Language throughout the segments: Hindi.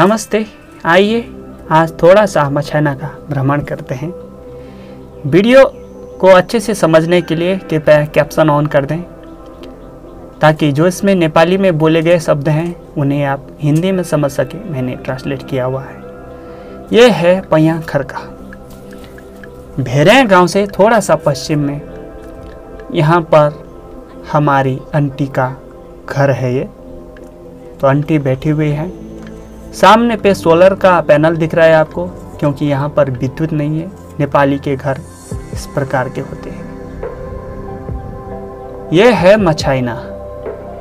नमस्ते। आइए आज थोड़ा सा मछाईना का भ्रमण करते हैं। वीडियो को अच्छे से समझने के लिए कृपया कैप्शन ऑन कर दें, ताकि जो इसमें नेपाली में बोले गए शब्द हैं उन्हें आप हिंदी में समझ सकें। मैंने ट्रांसलेट किया हुआ है। ये है पैया खरका भेरे गांव से थोड़ा सा पश्चिम में। यहाँ पर हमारी आंटी का घर है। ये तो आंटी बैठी हुई है। सामने पे सोलर का पैनल दिख रहा है आपको, क्योंकि यहाँ पर विद्युत नहीं है। नेपाली के घर इस प्रकार के होते हैं। यह है मछाईना।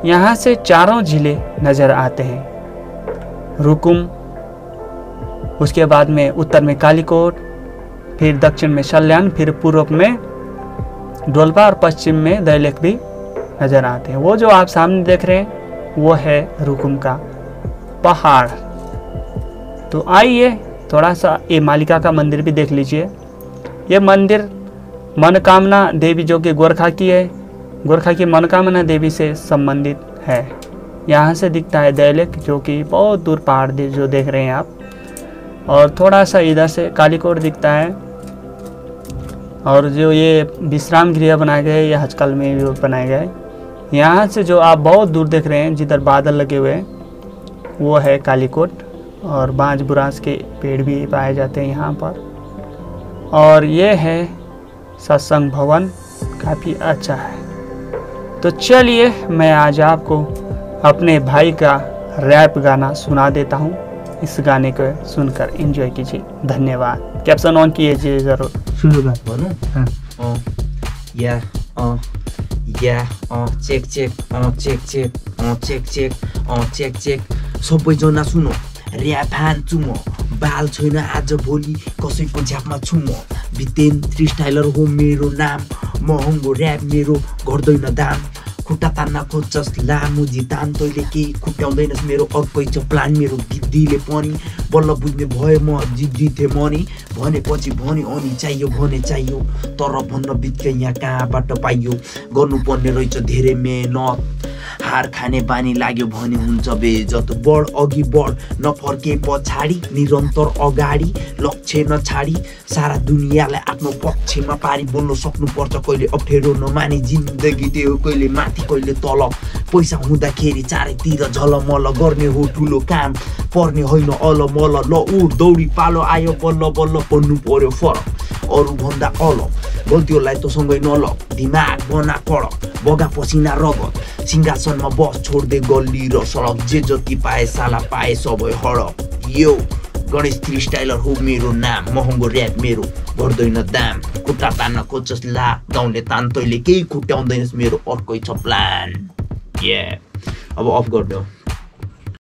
यहाँ से चारों जिले नज़र आते हैं। रुकुम, उसके बाद में उत्तर में कालीकोट, फिर दक्षिण में सल्यान, फिर पूर्व में डोल्पा और पश्चिम में दैलेख भी नज़र आते हैं। वो जो आप सामने देख रहे हैं वो है रुकुम का पहाड़। तो आइए थोड़ा सा ये मालिका का मंदिर भी देख लीजिए। ये मंदिर मनकामना देवी, जो कि गोरखा की है, गोरखा की मनकामना देवी से संबंधित है। यहाँ से दिखता है दैलेख, जो कि बहुत दूर पहाड़ जो देख रहे हैं आप। और थोड़ा सा इधर से कालीकोट दिखता है। और जो ये विश्राम गृह बनाए गए, ये आजकल में भी बनाए गए। यहाँ से जो आप बहुत दूर देख रहे हैं, जिधर बादल लगे हुए हैं, वो है कालीकोट। और बांज बुरास के पेड़ भी पाए जाते हैं यहाँ पर। और ये है सत्संग भवन, काफ़ी अच्छा है। तो चलिए मैं आज आपको अपने भाई का रैप गाना सुना देता हूँ। इस गाने को सुनकर एंजॉय कीजिए। धन्यवाद। कैप्शन ऑन कीजिए ज़रूर। शुरू कर सबैजना सुनो ऱ्याप हान्छु म। बाल छैन आज भोलि कसैको झ्यापमा छु म। बितेन थ्री स्टाइलर हो मेरो नाम। महँगो ऱ्याप मेरो घट्दैन दाम। खुट्टा तान्न खोज्छस् लामो जितान, तैँले केही खुट्याउँदैनस्। मेरो अर्कै छ प्लान, मेरो दिदीले पनि बल्ल बुझ्ने भयो। म जिद्दी थिएँ म नि, भनेपछि भने अनि चाहियो भने चाहियो, तर भन्न बित्तिकै यहाँ कहाँबाट पाइयो। गर्नुपर्ने रहेछ धेरै मेहनत, हार खाने बानी लाग्यो भने हुन्छ बेजत। बढ अघि बढ, नफर्के पछाडि, निरन्तर अगाडि, लक्ष्य नछाडी। सारा दुनियाँलाई आफ्नो पक्षमा पारी बोल्न सक्नुपर्छ। कहिले अप्ठ्यारो नमानी, जिन्दगी त्यो कहिले माथि कहिले तल। पैसा हुँदाखेरि चारैतिर झलमल, गर्ने हो ठुलो काम, पर्ने होइन अलमल। ल उठ दौडी पालो आयो, बल्ल बल्ल पढ्नु पर्यो फरक, अरूभन्दा अल। गल्तीहरूलाई त सँगै नल, दिमाग बना कड, बगा पसिना रगत। सिंहासनमा बस छोड्दै गल्ली र सडक, जे जति पाए साला पाए सबै हडक। यो गणेश थ्री स्टाइलर हो मेरो नाम। महँगो ऱ्याप मेरो घट्दैन दाम। खुट्टा तान्न खोज्छस् ला गाउँले तान, तैँले केही खुट्याउँदैनस्। मेरो अर्कै छ प्लान। अब अफ गरिदेऊ।